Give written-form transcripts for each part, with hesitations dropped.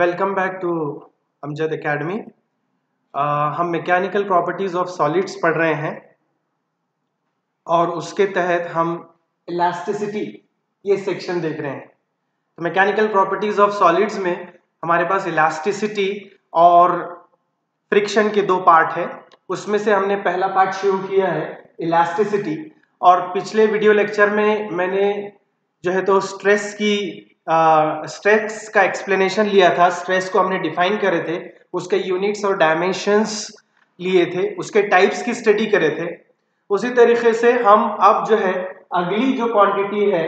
Welcome back to Amjad academy. हम mechanical properties of solids पढ़ रहे हैं और उसके तहत हम इलास्टिसिटी ये सेक्शन देख रहे हैं। तो मैकेनिकल प्रॉपर्टीज ऑफ सॉलिड्स में हमारे पास इलास्टिसिटी और फ्रिक्शन के दो पार्ट है, उसमें से हमने पहला पार्ट शुरू किया है इलास्टिसिटी। और पिछले वीडियो लेक्चर में मैंने जो है तो स्ट्रेस का एक्सप्लेनेशन लिया था। स्ट्रेस को हमने डिफाइन करे थे, उसके यूनिट्स और डायमेंशंस लिए थे, उसके टाइप्स की स्टडी करे थे। उसी तरीके से हम अब जो है अगली जो क्वांटिटी है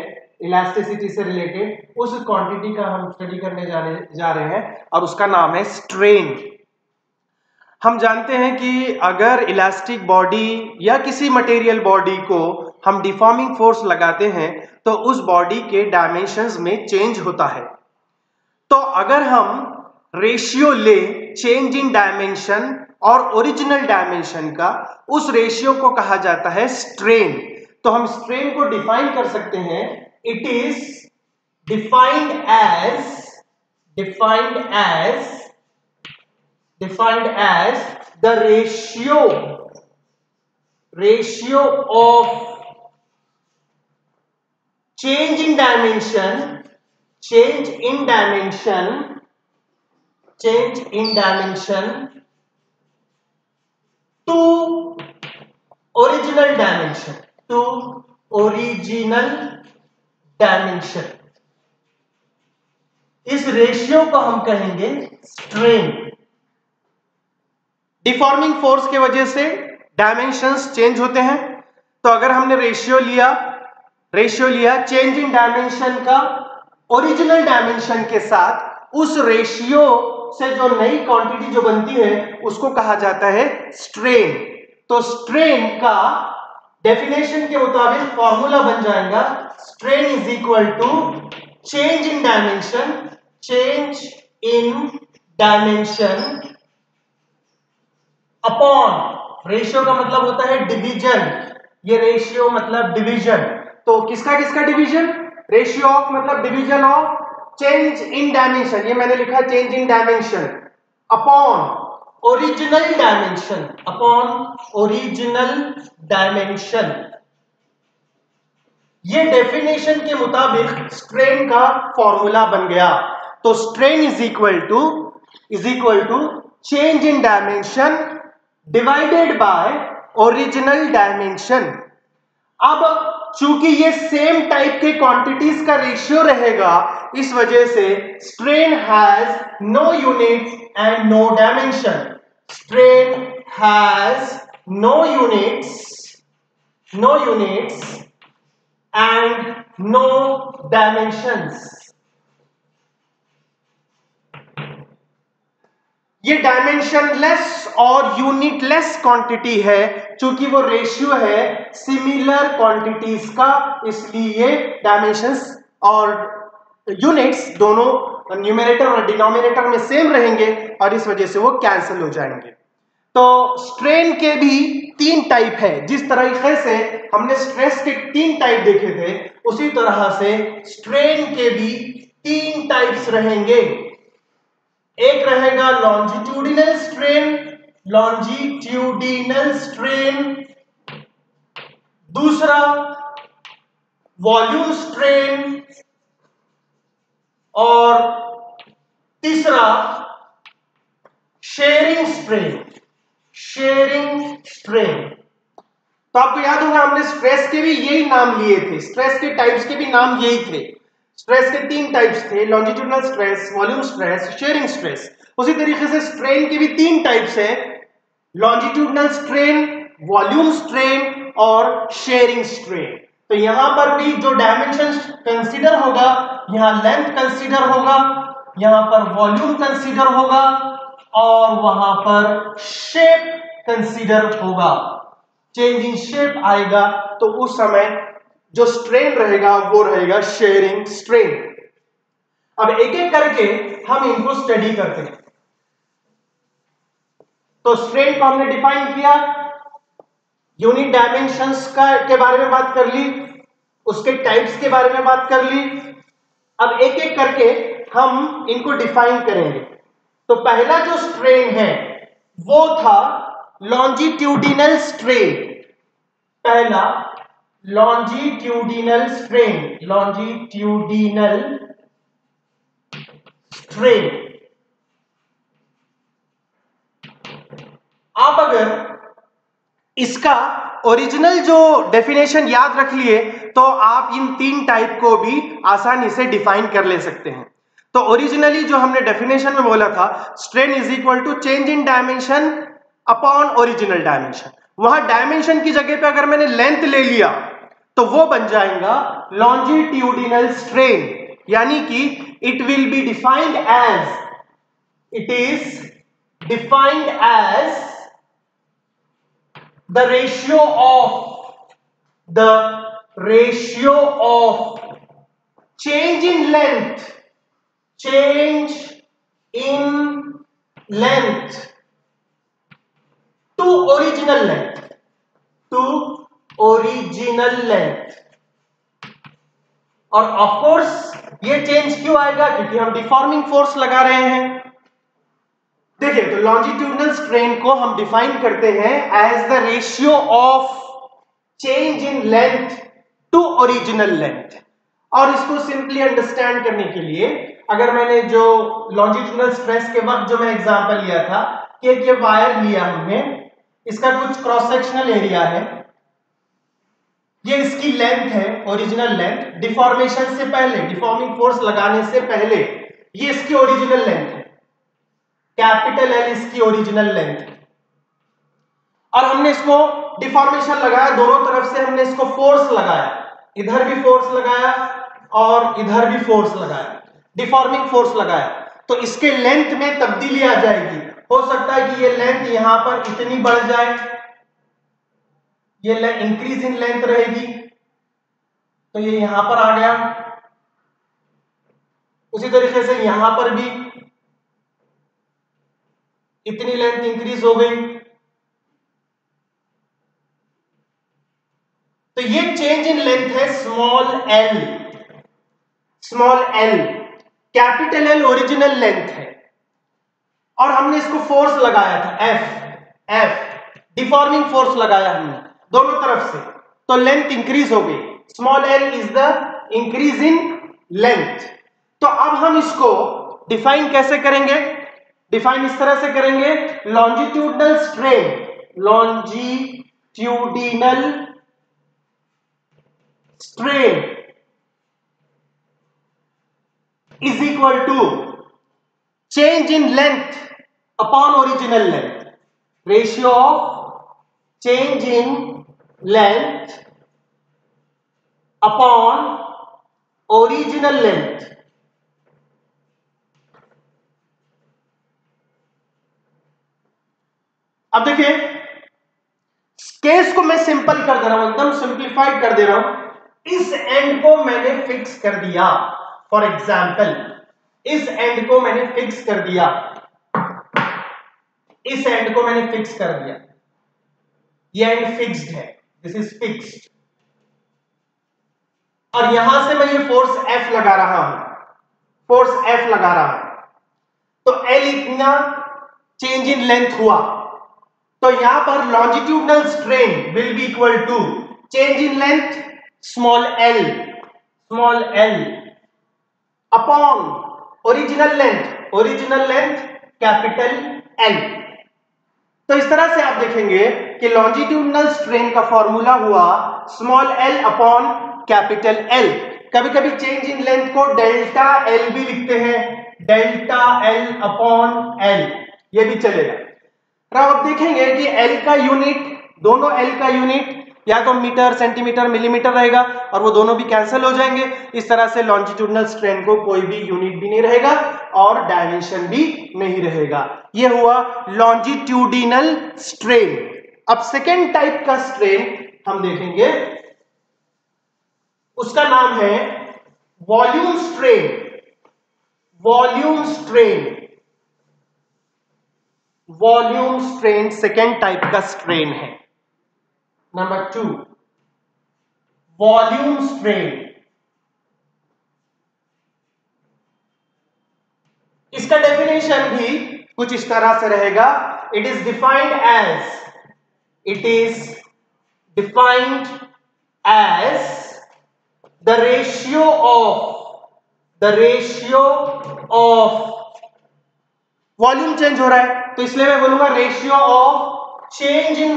इलास्टिसिटी से रिलेटेड उस क्वांटिटी का हम स्टडी करने जा रहे हैं और उसका नाम है स्ट्रेन। हम जानते हैं कि अगर इलास्टिक बॉडी या किसी मटेरियल बॉडी को हम डिफॉर्मिंग फोर्स लगाते हैं तो उस बॉडी के डायमेंशंस में चेंज होता है। तो अगर हम रेशियो ले चेंज इन डायमेंशन और ओरिजिनल डायमेंशन का, उस रेशियो को कहा जाता है स्ट्रेन। तो हम स्ट्रेन को डिफाइन कर सकते हैं, it is defined as the ratio of change in dimension to original dimension इस रेशियो को हम कहेंगे स्ट्रेन। डिफॉर्मिंग फोर्स के वजह से डायमेंशंस चेंज होते हैं, तो अगर हमने रेशियो लिया चेंज इन डायमेंशन का ओरिजिनल डायमेंशन के साथ, उस रेशियो से जो नई क्वांटिटी जो बनती है उसको कहा जाता है स्ट्रेन। तो स्ट्रेन का डेफिनेशन के मुताबिक फॉर्मूला बन जाएगा strain is equal to change in dimension upon, ratio का मतलब होता है डिवीजन, ये रेशियो मतलब डिवीजन। तो किसका डिवीजन, रेशियो ऑफ मतलब division of change in dimension, ये मैंने लिखा change in dimension upon original dimension. ये डेफिनेशन के मुताबिक स्ट्रेन का फॉर्मूला बन गया। तो strain is equal to change in dimension divided by original dimension. अब चूंकि ये सेम टाइप के क्वांटिटीज का रेशियो रहेगा, इस वजह से strain has no units and no dimensions. ये डायमेंशनलेस और यूनिटलेस क्वांटिटी है, क्योंकि वो रेशियो है सिमिलर क्वांटिटीज का, इसलिए डायमेंशंस और यूनिट्स दोनों न्यूमेरेटर और डिनोमिनेटर में सेम रहेंगे और इस वजह से वो कैंसिल हो जाएंगे। तो स्ट्रेन के भी तीन टाइप है। जिस तरीके से हमने स्ट्रेस के तीन टाइप देखे थे, उसी तरह से स्ट्रेन के भी तीन टाइप्स रहेंगे। एक रहेगा लॉन्जिट्यूडिनल स्ट्रेन, दूसरा वॉल्यूम स्ट्रेन और तीसरा शेयरिंग स्ट्रेन। तो आपको याद होगा हमने स्ट्रेस के भी यही नाम लिए थे, स्ट्रेस के टाइप्स के भी नाम यही थे। स्ट्रेस के तीन टाइप्स थे, longitudinal stress, volume stress, shearing stress. उसी तरीके से स्ट्रेन के भी तीन टाइप्स हैं, लॉन्जिट्यूडनल स्ट्रेन, वॉल्यूम स्ट्रेन और शेयरिंग स्ट्रेन। तो यहां पर भी जो डायमेंशन कंसीडर होगा, यहां लेंथ कंसीडर होगा, यहां पर वॉल्यूम कंसीडर होगा और वहां पर शेप कंसीडर होगा, चेंज इन शेप आएगा। तो उस समय जो स्ट्रेन रहेगा वो रहेगा शेयरिंग स्ट्रेन। अब एक एक करके हम इनको स्टडी करते हैं। तो स्ट्रेन को हमने डिफाइन किया, यूनिट डायमेंशंस के बारे में बात कर ली, उसके टाइप्स के बारे में बात कर ली, अब एक एक करके हम इनको डिफाइन करेंगे। तो पहला जो स्ट्रेन है वो था लॉन्जिट्यूडिनल स्ट्रेन। पहला लॉन्जिट्यूडिनल स्ट्रेन, लॉन्जिट्यूडिनल स्ट्रेन। आप अगर इसका ओरिजिनल जो डेफिनेशन याद रख लिए तो आप इन तीन टाइप को भी आसानी से डिफाइन कर ले सकते हैं। तो ओरिजिनली जो हमने डेफिनेशन में बोला था, strain is equal to change in dimension upon original dimension, वहां डायमेंशन की जगह पे अगर मैंने लेंथ ले लिया तो वो बन जाएगा लॉन्जिट्यूडिनल स्ट्रेन, यानी कि it will be defined as, it is defined as the ratio of change in length to original length और of course ये change क्यों आएगा, क्योंकि हम deforming force लगा रहे हैं। देखिए, तो लॉन्जिट्यूडनल स्ट्रेन को हम डिफाइन करते हैं as the ratio of change in length to original length. और इसको सिंपली अंडरस्टैंड करने के लिए अगर मैंने जो लॉन्जिट्यूडनल स्ट्रेस के वक्त जो मैं एग्जांपल लिया था कि एक ये वायर लिया हमने, इसका कुछ क्रॉस सेक्शनल एरिया है, ये इसकी लेंथ है ओरिजिनल लेंथ, डिफॉर्मेशन से पहले, डिफॉर्मिंग फोर्स लगाने से पहले ये इसकी ओरिजिनल लेंथ है, कैपिटल L इसकी ओरिजिनल लेंथ, और हमने इसको डिफॉर्मेशन लगाया, दोनों तरफ से हमने इसको फोर्स लगाया, इधर भी फोर्स लगाया और इधर भी फोर्स लगाया, डिफॉर्मिंग फोर्स लगाया, तो इसके लेंथ में तब्दीली आ जाएगी। हो सकता है कि ये लेंथ यहां पर इतनी बढ़ जाए, ये इंक्रीज इन लेंथ रहेगी, तो ये यहां पर आ गया। उसी तरीके से यहां पर भी इतनी लेंथ इंक्रीज हो गई, तो ये चेंज इन लेंथ है small L, small L. Capital L original length है और हमने इसको फोर्स लगाया था एफ, एफ डिफॉर्मिंग फोर्स लगाया हमने दोनों तरफ से, तो लेंथ इंक्रीज हो गई, small L is the increase in length. तो अब हम इसको डिफाइन कैसे करेंगे? डिफाइन इस तरह से करेंगे, longitudinal strain, longitudinal strain is equal to change in length upon original length, ratio of change in length upon original length. अब देखिए, केस को मैं सिंपल कर दे रहा हूं, एकदम सिंप्लीफाइड कर दे रहा हूं। इस एंड को मैंने फिक्स कर दिया, फॉर एग्जाम्पल इस एंड को मैंने फिक्स कर दिया, इस एंड को मैंने फिक्स कर दिया, ये एंड फिक्स्ड है, दिस इज फिक्स्ड, और यहां से मैं ये फोर्स एफ लगा रहा हूं, फोर्स एफ लगा रहा हूं, तो एल इतना चेंज इन लेंथ हुआ, तो यहां पर longitudinal strain will be equal to change in length small L, small L upon original length, original length capital L. तो इस तरह से आप देखेंगे कि लॉन्जिट्यूडनल स्ट्रेन का फॉर्मूला हुआ small L upon capital L. कभी कभी चेंज इन लेंथ को डेल्टा एल भी लिखते हैं, डेल्टा एल अपॉन एल, ये भी चलेगा। आप देखेंगे कि एल का यूनिट, दोनों एल का यूनिट या तो मीटर, सेंटीमीटर, मिलीमीटर रहेगा और वो दोनों भी कैंसिल हो जाएंगे। इस तरह से लॉन्जिट्यूडनल स्ट्रेन को कोई भी यूनिट भी नहीं रहेगा और डायमेंशन भी नहीं रहेगा। ये हुआ लॉन्जिट्यूडिनल स्ट्रेन। अब सेकेंड टाइप का स्ट्रेन हम देखेंगे, उसका नाम है volume strain, volume strain, volume strain second type का स्ट्रेन है। नंबर 2 वॉल्यूम स्ट्रेन, इसका डेफिनेशन भी कुछ इस तरह से रहेगा, it is defined as the ratio of volume change हो रहा है तो इसलिए मैं बोलूंगा ratio of change in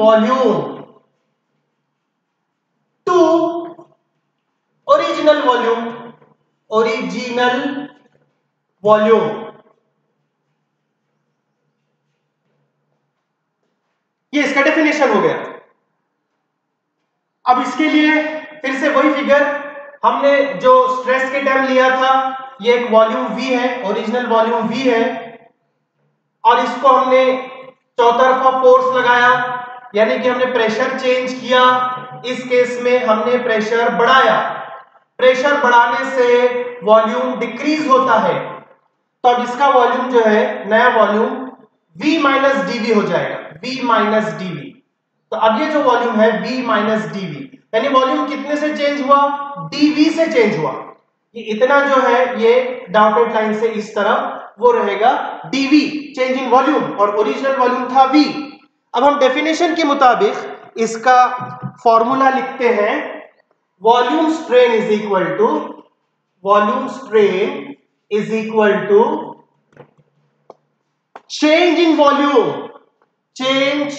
volume to original volume. ये इसका डेफिनेशन हो गया। अब इसके लिए फिर से वही फिगर, हमने जो स्ट्रेस के टर्म लिया था ये एक वॉल्यूम V है, ओरिजिनल वॉल्यूम V है, और इसको हमने चौतरफा फोर्स लगाया, यानी कि हमने प्रेशर चेंज किया। इस केस में हमने प्रेशर बढ़ाया, प्रेशर बढ़ाने से वॉल्यूम डिक्रीज होता है, तो अब इसका वॉल्यूम जो है, नया वॉल्यूम V माइनस dV हो जाएगा, V माइनस dV। तो अब ये जो वॉल्यूम है V माइनस dV, यानी वॉल्यूम कितने से चेंज हुआ, dV से चेंज हुआ। ये इतना जो है ये डॉटेड लाइन से इस तरफ वो रहेगा dV, चेंज इन वॉल्यूम, और ओरिजिनल वॉल्यूम था V। अब हम डेफिनेशन के मुताबिक इसका फॉर्मूला लिखते हैं, volume strain is equal to change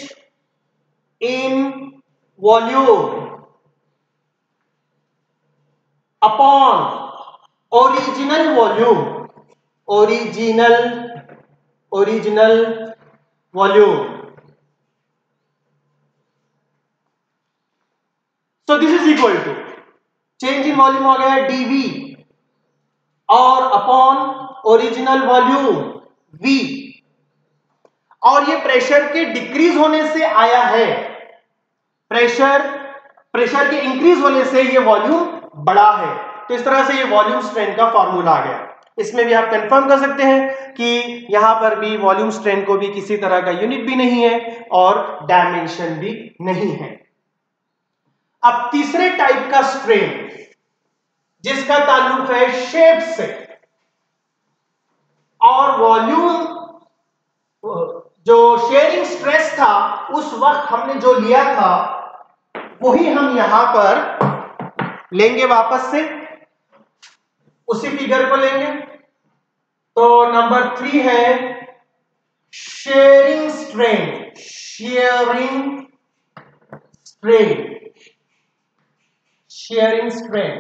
in volume. Upon original volume. Original volume. So this is equal to change in volume हो गया dv और अपॉन ओरिजिनल वॉल्यूम v, और ये प्रेशर के डिक्रीज होने से आया है, प्रेशर के इंक्रीज होने से ये वॉल्यूम बढ़ा है। तो इस तरह से ये वॉल्यूम स्ट्रेन का फॉर्मूला आ गया। इसमें भी आप कंफर्म कर सकते हैं कि यहां पर भी वॉल्यूम स्ट्रेन को भी किसी तरह का यूनिट भी नहीं है और डायमेंशन भी नहीं है। अब तीसरे टाइप का स्ट्रेन जिसका ताल्लुक है शेप से और वॉल्यूम, जो शेयरिंग स्ट्रेस था उस वक्त हमने जो लिया था वही हम यहां पर लेंगे, वापस से उसी फिगर को लेंगे। तो नंबर 3 है शेयरिंग स्ट्रेन।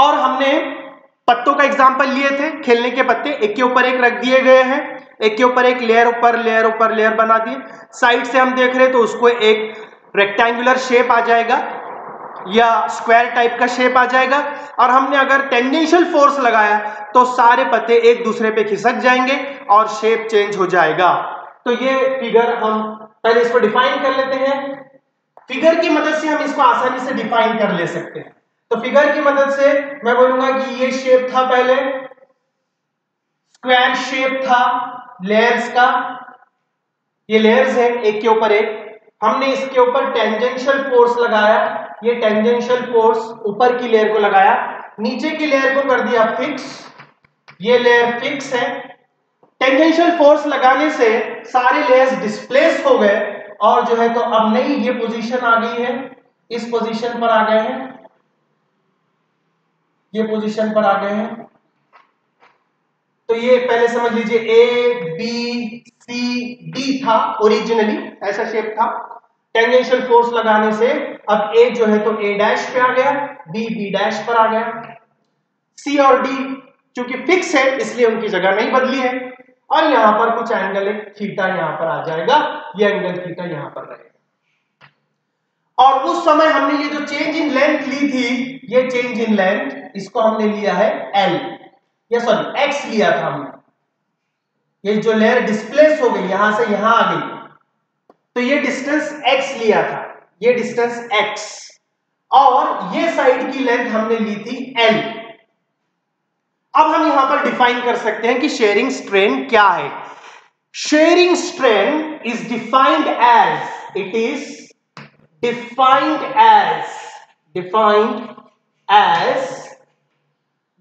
और हमने पत्तों का एग्जाम्पल लिए थे, खेलने के पत्ते एक के ऊपर एक रख दिए गए हैं, एक के ऊपर एक लेयर बना दिए, साइड से हम देख रहे हैं तो उसको एक रेक्टेंगुलर शेप आ जाएगा या स्क्वायर टाइप का शेप आ जाएगा, और हमने अगर टेंडेंशियल फोर्स लगाया तो सारे पत्ते एक दूसरे पे खिसक जाएंगे और शेप चेंज हो जाएगा। तो ये फिगर, हम पहले इसको डिफाइन कर लेते हैं, फिगर की मदद से हम इसको आसानी से डिफाइन कर ले सकते हैं। तो फिगर की मदद से मैं बोलूंगा कि ये शेप था, पहले स्क्वायर शेप था लेयर्स का, ये लेयर्स है एक के ऊपर एक, हमने इसके ऊपर टेंजेंशियल फोर्स लगाया, ये टेंजेंशियल फोर्स ऊपर की लेयर को लगाया, नीचे की लेयर को कर दिया फिक्स, ये लेयर फिक्स है। टेंजेंशियल फोर्स लगाने से सारे लेयर्स डिस्प्लेस हो गए और जो है तो अब नई ये पोजीशन आ गई है, इस पोजीशन पर आ गए हैं, ये पोजीशन पर आ गए हैं। तो ये पहले समझ लीजिए A B C D था ओरिजिनली, ऐसा शेप था, टेंजेंशियल फोर्स लगाने से अब A जो है तो A डैश पे आ गया, B B डैश पर आ गया, C और D चूंकि फिक्स है इसलिए उनकी जगह नहीं बदली है, और यहां पर कुछ एंगल एक थीटा यहां पर आ जाएगा, ये एंगल थीटा यहां पर रहेगा। और उस समय हमने ये जो चेंज इन लेंथ ली थी, ये चेंज इन लेंथ इसको हमने लिया है x लिया था हमने, ये जो लेयर डिस्प्लेस हो गई यहां से यहां आ गई, तो ये डिस्टेंस x लिया था, ये डिस्टेंस x, और ये साइड की लेंथ हमने ली थी l। अब हम यहां पर डिफाइन कर सकते हैं कि शेयरिंग स्ट्रेन क्या है। Shearing strain is defined as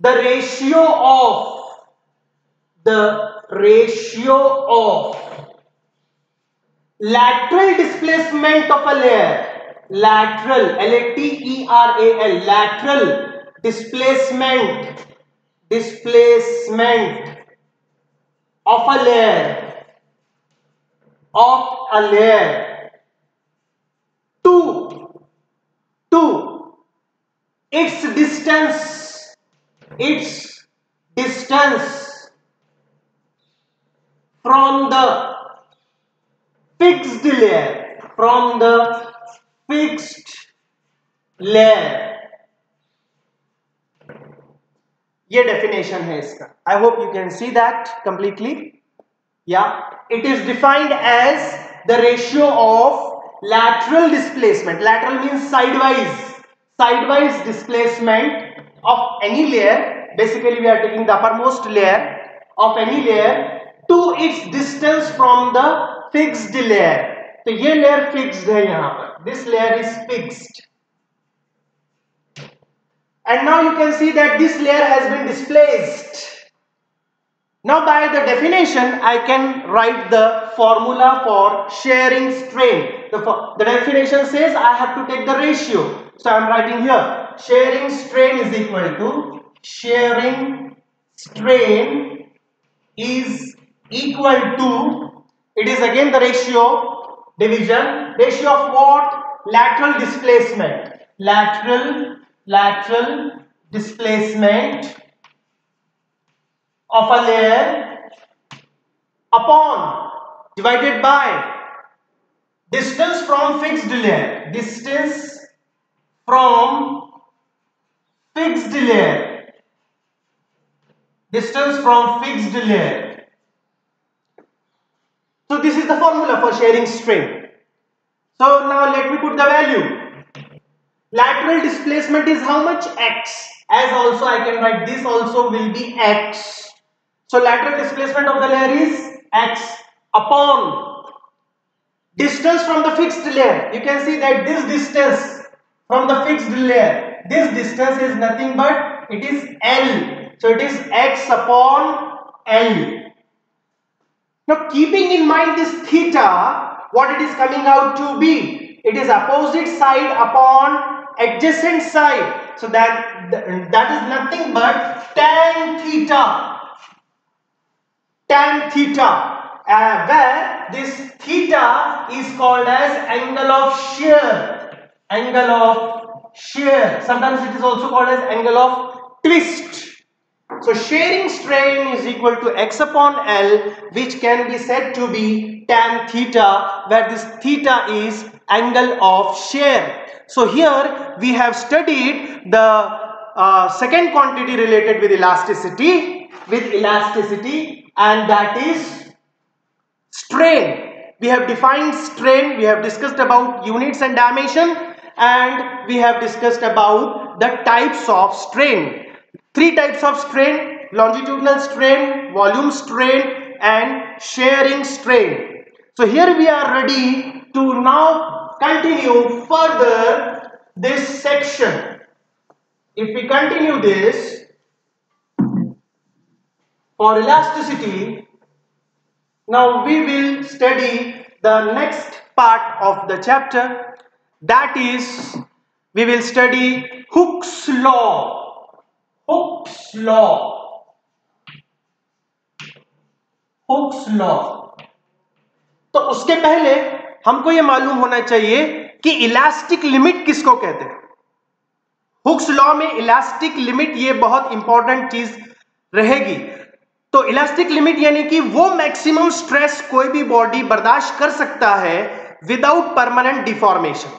the ratio of lateral displacement of a layer, lateral displacement of a layer to its distance from the fixed layer, ये डेफिनेशन है इसका. I hope you can see that completely. या it is defined as the ratio of lateral displacement. Lateral means sidewise displacement of any layer. Basically we are taking the uppermost layer of any layer to its distance from the fixed layer. तो ये layer fixed है यहां पर, this layer is fixed. And now you can see that this layer has been displaced. Now by the definition, I can write the formula for shearing strain. The definition says I have to take the ratio. So I am writing here, shearing strain is equal to it is again the ratio division. Ratio of what? Lateral displacement. Lateral displacement of a layer upon divided by distance from fixed layer. So this is the formula for shearing strain. So now let me put the value. Lateral displacement is how much? X. As also I can write this also will be X. So lateral displacement of the layer is X upon distance from the fixed layer. You can see that this distance from the fixed layer, this distance is nothing but it is L. So it is X upon L. Now keeping in mind this theta, what it is coming out to be? It is opposite side upon adjacent side. So that is nothing but tan theta, where this theta is called as angle of shear. Sometimes it is also called as angle of twist. So shearing strain is equal to X upon L, which can be said to be tan theta, where this theta is angle of shear. So here we have studied the second quantity related with elasticity, and that is strain. We have defined strain, we have discussed about units and dimension, and we have discussed about the types of strain. Three types of strain: longitudinal strain, volume strain, and shearing strain. So here we are ready to now continue further this section. If we continue this for elasticity, now we will study the next part of the chapter. That is, we will study Hooke's Law. तो उसके पहले हमको यह मालूम होना चाहिए कि elastic limit किसको कहते हैं. हुक्स लॉ में इलास्टिक लिमिट ये बहुत इंपॉर्टेंट चीज रहेगी. तो इलास्टिक लिमिट यानी कि वो मैक्सिमम स्ट्रेस कोई भी बॉडी बर्दाश्त कर सकता है विदाउट परमानेंट डिफॉर्मेशन.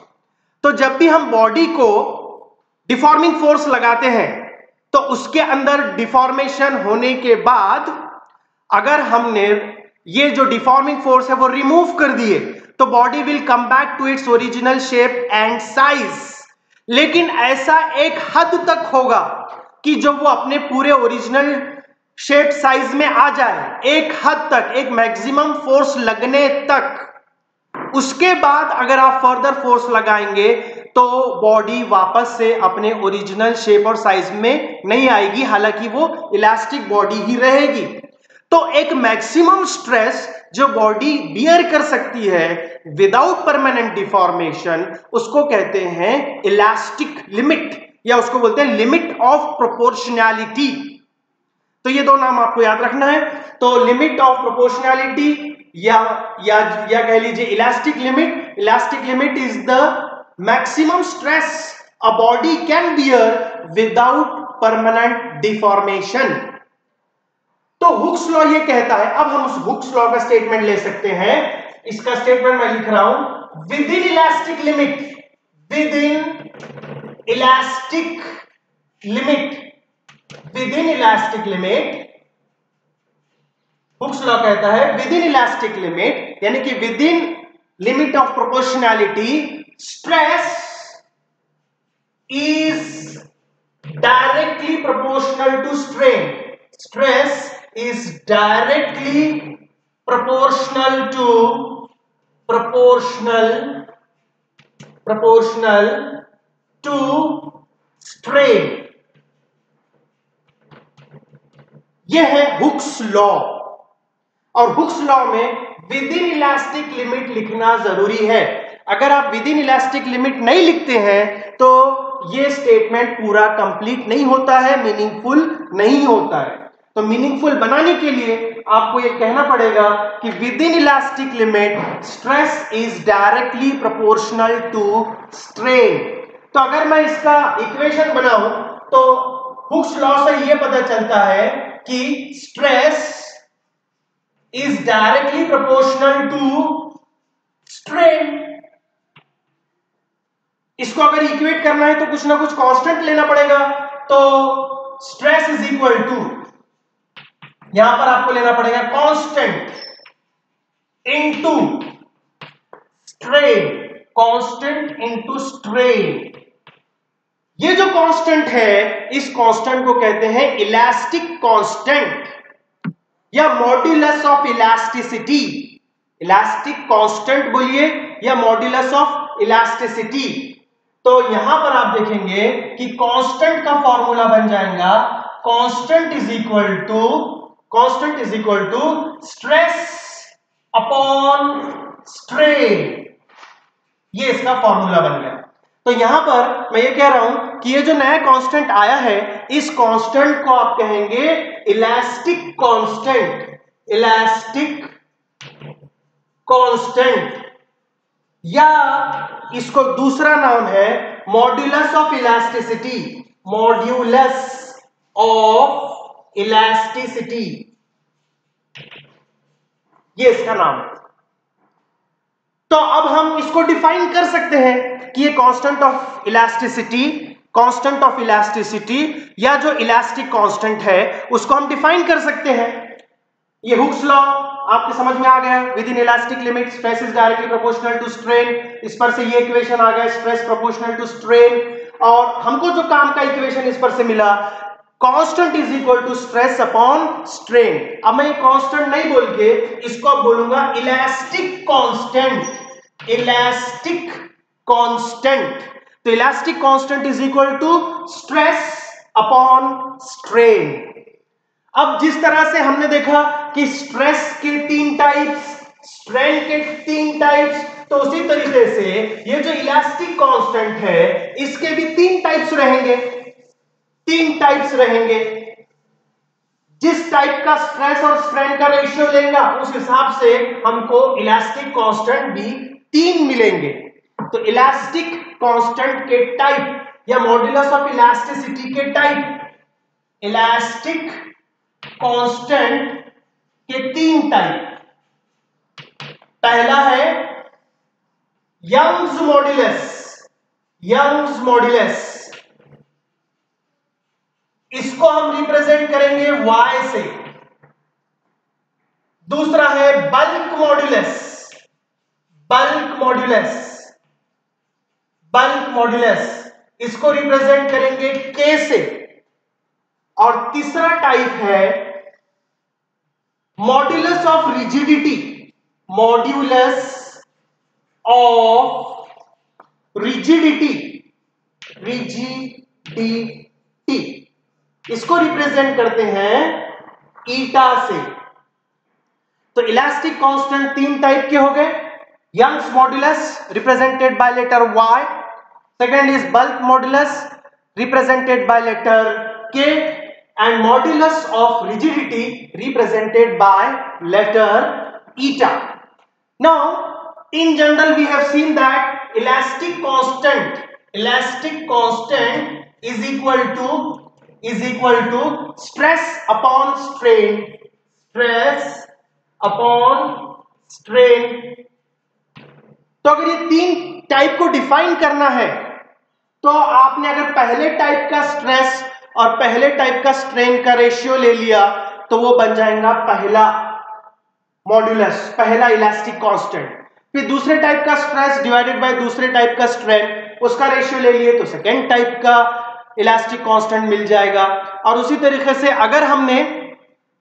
तो जब भी हम बॉडी को डिफॉर्मिंग फोर्स लगाते हैं तो उसके अंदर डिफॉर्मेशन होने के बाद अगर हमने ये जो डिफॉर्मिंग फोर्स है वो रिमूव कर दिए तो body will come back to its original shape and size. लेकिन ऐसा एक हद तक होगा कि जब वो अपने पूरे ओरिजिनल शेप साइज में आ जाए, एक हद तक, एक मैक्सिमम फोर्स लगने तक. उसके बाद अगर आप फर्दर फोर्स लगाएंगे तो बॉडी वापस से अपने ओरिजिनल शेप और साइज में नहीं आएगी, हालांकि वो इलास्टिक बॉडी ही रहेगी। तो एक मैक्सिमम स्ट्रेस जो बॉडी बियर कर सकती है विदाउट परमानेंट डिफॉर्मेशन, उसको कहते हैं इलास्टिक लिमिट, या उसको बोलते हैं लिमिट ऑफ प्रोपोर्शनैलिटी। तो ये दो नाम आपको याद रखना है। तो लिमिट ऑफ प्रोपोर्शनैलिटी या कह लीजिए elastic limit. Elastic limit is the maximum stress a body can bear without permanent deformation. तो हुक्स लॉ ये कहता है, अब हम उस हुक्स लॉ का स्टेटमेंट ले सकते हैं। इसका स्टेटमेंट मैं लिख रहा हूं, within elastic limit, within elastic limit, within elastic limit Hooke's law कहता है विदिन इलास्टिक लिमिट, यानी कि within limit of proportionality, stress is directly proportional to strain. Stress is directly proportional to strain। यह है हुक्स लॉ, और Hooke's law में within elastic limit लिखना जरूरी है। अगर आप विदिन इलास्टिक लिमिट नहीं लिखते हैं तो यह स्टेटमेंट पूरा कंप्लीट नहीं होता है, मीनिंगफुल नहीं होता है। तो मीनिंगफुल बनाने के लिए आपको यह कहना पड़ेगा कि within elastic limit stress is directly proportional to strain. तो अगर मैं इसका इक्वेशन बनाऊं तो हुक्स लॉ से यह पता चलता है कि stress is directly proportional to strain. इसको अगर इक्वेट करना है तो कुछ ना कुछ कांस्टेंट लेना पड़ेगा। तो स्ट्रेस इज इक्वल टू, यहां पर आपको लेना पड़ेगा constant into strain, constant into strain. ये जो कांस्टेंट है इस कांस्टेंट को कहते हैं इलास्टिक कांस्टेंट या modulus of elasticity. Elastic constant बोलिए या मॉड्यूलस ऑफ इलास्टिसिटी। तो यहां पर आप देखेंगे कि कांस्टेंट का फॉर्मूला बन जाएगा constant is equal to stress upon strain. ये इसका फॉर्मूला बन गया। तो यहां पर मैं ये कह रहा हूं कि ये जो नया कांस्टेंट आया है इस कांस्टेंट को आप कहेंगे इलास्टिक कांस्टेंट, इलास्टिक कांस्टेंट, या इसको दूसरा नाम है modulus of elasticity, modulus of elasticity, ये इसका नाम है। तो अब हम इसको डिफाइन कर सकते हैं कि ये कांस्टेंट ऑफ इलास्टिसिटी या जो इलास्टिक कांस्टेंट है उसको हम डिफाइन कर सकते हैं। ये हुक्स लॉ आपके समझ में आ गया, within elastic limit stress is directly proportional to strain. इस पर से ये इक्वेशन आ गया, स्ट्रेस प्रोपोर्शनल टू स्ट्रेन। और हमको जो काम का इक्वेशन इस पर से मिला, constant is equal to stress upon strain. अब मैं कांस्टेंट नहीं बोल के इसको बोलूंगा इलास्टिक कांस्टेंट, इलास्टिक कांस्टेंट। तो elastic constant is equal to stress upon strain. अब जिस तरह से हमने देखा कि स्ट्रेस के तीन टाइप्स, स्ट्रेन के तीन टाइप्स, तो उसी तरीके से ये जो इलास्टिक कांस्टेंट है इसके भी तीन टाइप्स रहेंगे, तीन टाइप्स रहेंगे। जिस टाइप का स्ट्रेस और स्ट्रेन का रेशियो लेगा उस हिसाब से हमको इलास्टिक कांस्टेंट भी तीन मिलेंगे। तो इलास्टिक कांस्टेंट के टाइप या मॉड्यूलस ऑफ इलास्टिसिटी के टाइप, इलास्टिक कांस्टेंट के तीन टाइप। पहला है यंग्स मॉड्यूलस, यंग्स मॉड्यूलस, इसको हम रिप्रेजेंट करेंगे y से। दूसरा है bulk modulus, bulk modulus, bulk modulus, इसको रिप्रेजेंट करेंगे k से। और तीसरा टाइप है modulus of rigidity, modulus of rigidity इसको रिप्रेजेंट करते हैं ईटा से। तो इलास्टिक कांस्टेंट तीन टाइप के हो गए, Young's modulus represented by letter y, second is bulk modulus represented by letter k, and modulus of rigidity represented by letter eta. Now, in general, we have seen that elastic constant is equal to stress upon strain. तो अगर ये तीन type को define करना है तो आपने अगर पहले टाइप का स्ट्रेस और पहले टाइप का स्ट्रेन का रेशियो ले लिया तो वो बन जाएगा पहला मॉड्यूलस, पहला इलास्टिक कांस्टेंट। फिर दूसरे टाइप का स्ट्रेस डिवाइडेड बाय दूसरे टाइप का स्ट्रेन, उसका रेशियो ले लिए तो सेकेंड टाइप का इलास्टिक कांस्टेंट मिल जाएगा। और उसी तरीके से अगर हमने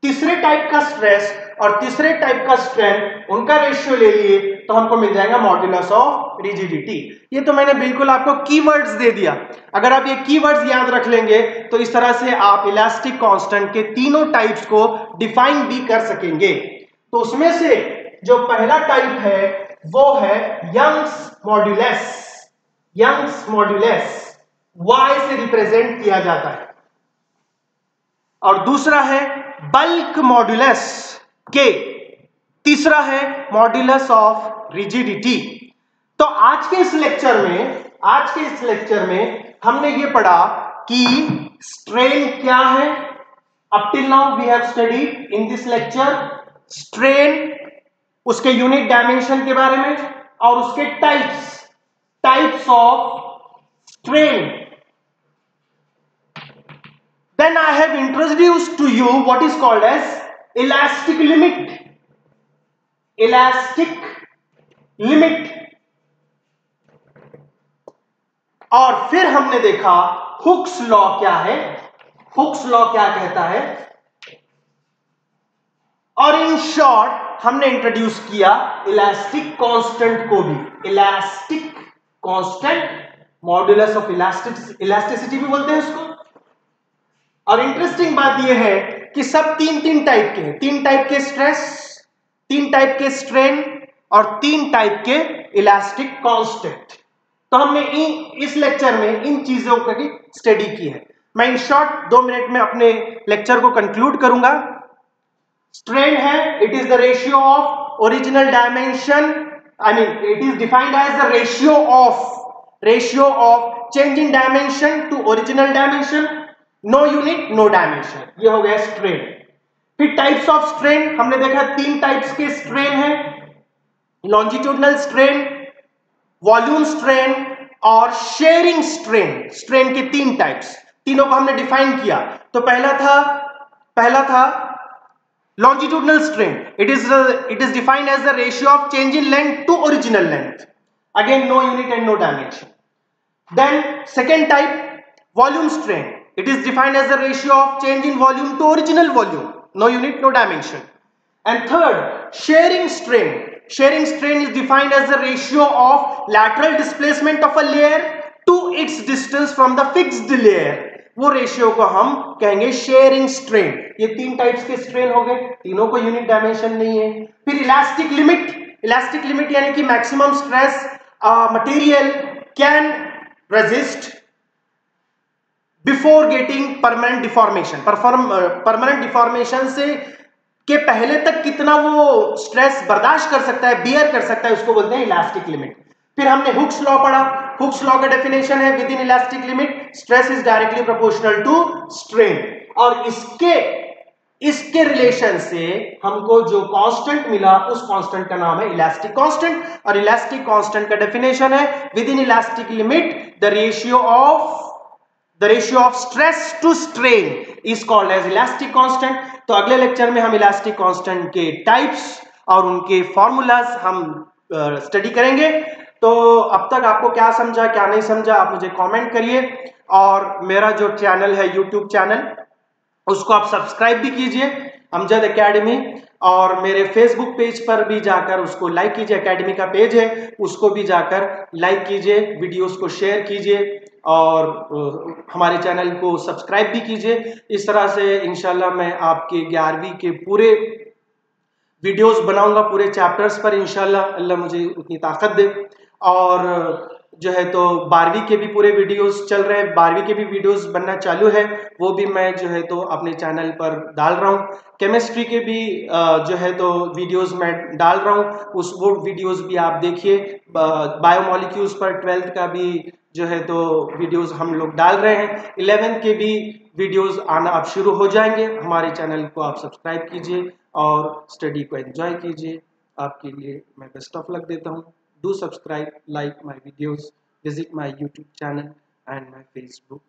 तीसरे टाइप का स्ट्रेस और तीसरे टाइप का स्ट्रेन उनका रेशियो ले लिए तो हमको मिल जाएगा मॉड्यूलस ऑफ रिजिडिटी। ये तो मैंने बिल्कुल आपको कीवर्ड्स दे दिया, अगर आप ये कीवर्ड्स याद रख लेंगे तो इस तरह से आप इलास्टिक कांस्टेंट के तीनों टाइप्स को डिफाइन भी कर सकेंगे। तो उसमें से जो पहला टाइप है वो है यंग्स मॉड्यूलस वाई से रिप्रेजेंट किया जाता है, और दूसरा है बल्क मॉड्यूलस के, तीसरा है मॉड्यूलस ऑफ रिजिडिटी। तो आज के इस लेक्चर में हमने ये पढ़ा कि स्ट्रेन क्या है। Up till now we have studied in this lecture strain, उसके यूनिट डायमेंशन के बारे में और उसके types of strain. Then I have introduced to you what is called as elastic limit, और फिर हमने देखा हुक्स लॉ क्या है, हुक्स लॉ क्या कहता है, और इन शॉर्ट हमने इंट्रोड्यूस किया इलास्टिक कांस्टेंट को भी। Elastic constant, modulus of elasticity भी बोलते हैं उसको। और इंटरेस्टिंग बात यह है कि सब तीन टाइप के हैं, तीन टाइप के स्ट्रेस, तीन टाइप के स्ट्रेन और तीन टाइप के इलास्टिक कांस्टेंट। तो हमने इस लेक्चर में इन चीजों की स्टडी की है। मैं इन शॉर्ट 2 मिनट में अपने लेक्चर को कंक्लूड करूंगा। स्ट्रेन है, it is the ratio of original dimension, I mean it is defined as the ratio of change in dimension to original dimension, no unit no dimension. ये हो गया strain. फिर types of strain, हमने देखा तीन types के strain है, longitudinal strain, volume strain और शेयरिंग स्ट्रेन। स्ट्रेन के तीन टाइप्स, तीनों को हमने डिफाइन किया। तो पहला था longitudinal strain, it is defined as the ratio of change in length to original length, again no unit and no dimension. Then second type volume strain, it is defined as the ratio of change in volume to original volume, no unit no dimension. And third, shearing strain is defined as the ratio of lateral displacement of a layer to its distance from the fixed layer, वो ratio को हम कहेंगे sharing strain. ये तीन types के strain हो गए, तीनों को यूनिट डायमेंशन नहीं है। फिर इलास्टिक लिमिट यानी कि maximum stress material can resist before getting permanent deformation से के पहले तक कितना वो स्ट्रेस बर्दाश्त कर सकता है, बियर कर सकता है, उसको बोलते हैं इलास्टिक लिमिट। फिर हमने हुक्स लॉ पढ़ा, हुक्स लॉ का डेफिनेशन है within elastic limit stress is directly proportional to strain, और इसके रिलेशन से हमको जो कांस्टेंट मिला उस कांस्टेंट का नाम है इलास्टिक कांस्टेंट। और इलास्टिक कांस्टेंट का डेफिनेशन है within elastic limit the ratio of stress to strain is called as elastic constant. तो अगले लेक्चर में हम इलास्टिक कांस्टेंट के टाइप्स और उनके फॉर्मूलाज हम स्टडी करेंगे। तो अब तक आपको क्या समझा क्या नहीं समझा आप मुझे कमेंट करिए, और मेरा जो चैनल है यूट्यूब चैनल उसको आप सब्सक्राइब भी कीजिए, अमजद एकेडमी। और मेरे फेसबुक पेज पर भी जाकर उसको लाइक कीजिए, एकेडमी का पेज है उसको भी जाकर लाइक कीजिए, वीडियोस को शेयर कीजिए और हमारे चैनल को सब्सक्राइब भी कीजिए। इस तरह से इंशाल्लाह मैं आपके 11वीं के पूरे वीडियोस बनाऊंगा, पूरे चैप्टर्स पर इंशाल्लाह, अल्लाह मुझे उतनी ताकत दे। और जो है तो 12वीं के भी पूरे वीडियोस चल रहे हैं, 12वीं के भी वीडियोस बनना चालू है, वो भी मैं जो है तो अपने चैनल पर डाल रहा हूँ। केमिस्ट्री के भी जो है तो वीडियोस मैं डाल रहा हूँ, उस वो वीडियोस भी आप देखिए। बायोमोलिक्यूल्स पर 12th का भी जो है तो वीडियोस हम लोग डाल रहे हैं, 11th के भी वीडियोस आना अब शुरू हो जाएंगे। हमारे चैनल को आप सब्सक्राइब कीजिए और स्टडी को एंजॉय कीजिए। आपके लिए मैं बेस्ट ऑफ लक देता हूँ। Do subscribe, like my videos, visit my YouTube channel and my Facebook